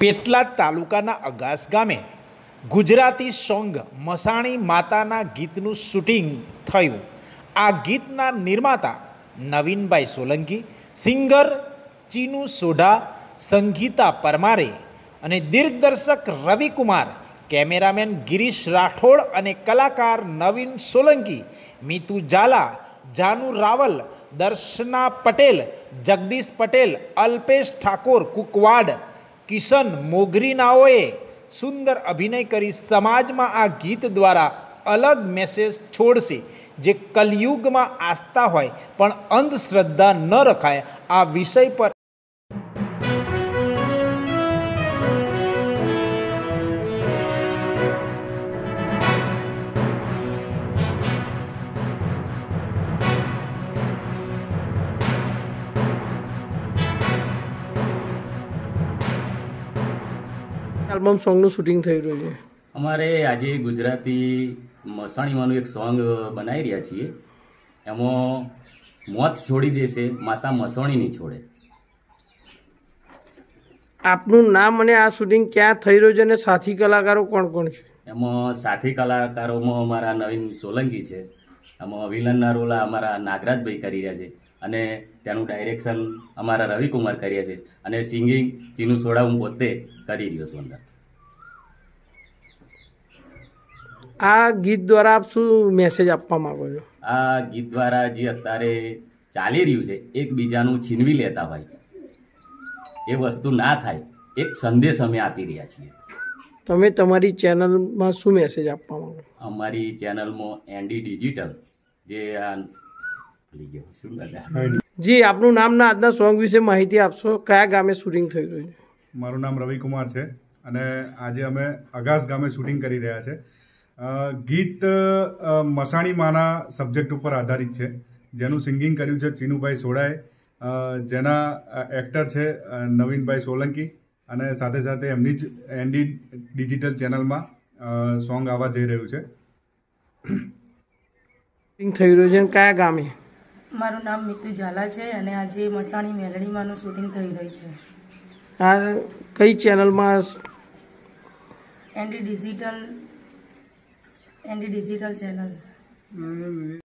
પેટલાદ તાલુકાના અગાસ ગામે ગુજરાતી સોંગ મસાણી માતાના ગીતનું શૂટિંગ થયું। આ ગીતના નિર્માતા નવીનભાઈ સોલંકી, સિંગર ચીનુ સોઢા, સંગીતા પરમારે અને દિગ્દર્શક રવિકુમાર, કેમેરામેન ગિરીશ રાઠોડ અને કલાકાર નવીન સોલંકી, મિતુ जाला, जानू रावल, दर्शना पटेल, जगदीश पटेल, अल्पेश ठाकोर, कुकवाड किशन, मोगरी नाओए सुंदर अभिनय करी समाज में आ गीत द्वारा अलग मैसेज छोड़शे, जे कलयुग में आस्था होय पण अंधश्रद्धा न रखाय आ विषय पर આલ્બમ સોંગનું શૂટિંગ થઈ રહ્યું છે। અમારે આજે ગુજરાતી મસાણીમાંનું એક સોંગ બનાવી રહ્યા છીએ। એમાં મોત છોડી દેશે માતા મસાણી નહીં છોડે। આપનું નામ અને આ શૂટિંગ ક્યાં થઈ રહ્યું છે અને સાથી કલાકારો કોણ કોણ છે? એમાં સાથી કલાકારોમાં અમારા નવીન સોલંકી છે, આમાં વિલનના રોલ અમારા નાગરાજભાઈ કરી રહ્યા છે અને તેનું ડાયરેક્શન અમારા રવિકુમાર કર્યા છે અને સિંગિંગ ચીનુ સોઢા હું પોતે કરી રહ્યો છું। અંદર આ ગીત દ્વારા આપ શું મેસેજ આપવા માંગો છો? આ ગીત દ્વારા જે અત્યારે ચાલી રહ્યું છે, એકબીજાનું છીનવી લેતા ભાઈ, એ વસ્તુ ના થાય એક સંદેશ અમે આપી રહ્યા છીએ। તમે તમારી ચેનલમાં શું મેસેજ આપવા માંગો? અમારી ચેનલમાં એનડી ડિજિટલ જે આ जी आपनु नाम ना आजना सॉन्ग विषे माहिती आपशो, क्या गामे शूटिंग थई रह्युं छे? मारुं नाम रविकुमार छे अने आजे अमे अगास गामे शूटिंग करी रह्या छे। गीत मसाणी माना सब्जेक्ट पर आधारित छे, जेनुं सिंगिंग कर्युं छे चीनुभाई सोढाए, जेना एक्टर छे नवीनभाई सोलंकी अने साथे साथे एमनी ज एनडी डिजिटल चेनल मां सॉन्ग आवा जई रह्युं छे। शूटिंग थई रह्युं छे क्या गामे? મારું નામ મિતુ जाला છે અને આજે મસાણી મેલડીમાંનું શૂટિંગ થઈ રહ્યું છે। આ કઈ ચેનલમાં? ND digital channel.